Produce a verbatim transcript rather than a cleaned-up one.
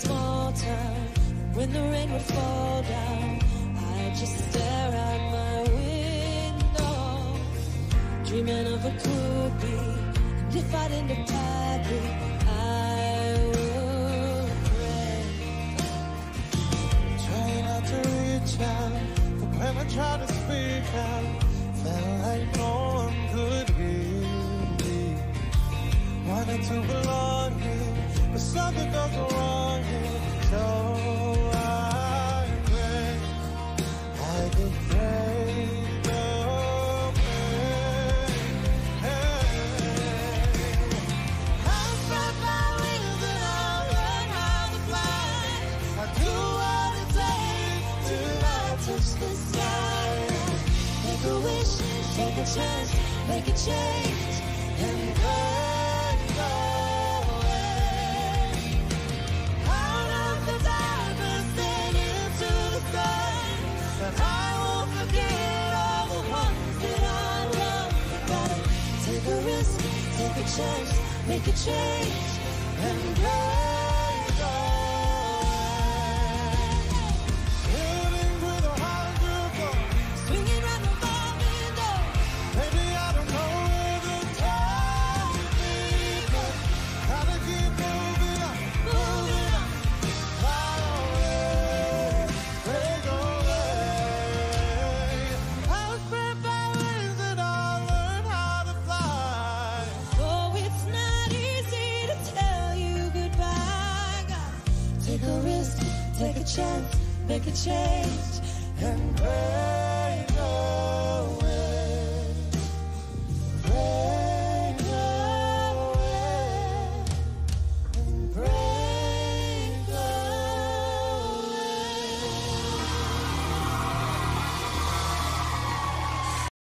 small town, when the rain would fall down, I'd just stare out my window, dreaming of what could be. And if I'd end up badly, I would pray, trying not to reach out. But when I tried to speak out, felt like no one could hear me. Wanted to belong here, but something goes wrong here. So I pray, I could pray the pain. I find my will that I learn how to fly. I do what it takes till I touch the sky. Make a wish, take a chance, make a change, and go. Take a chance, make a change, and blaze on. Sailing with a high river, swinging round the mountain door. Baby, I don't know where the time will be, but gotta keep moving on, moving on. Fly away, break away. I was spread by wings and I learned how to fly. Take a risk, take a chance, make a change, and pray.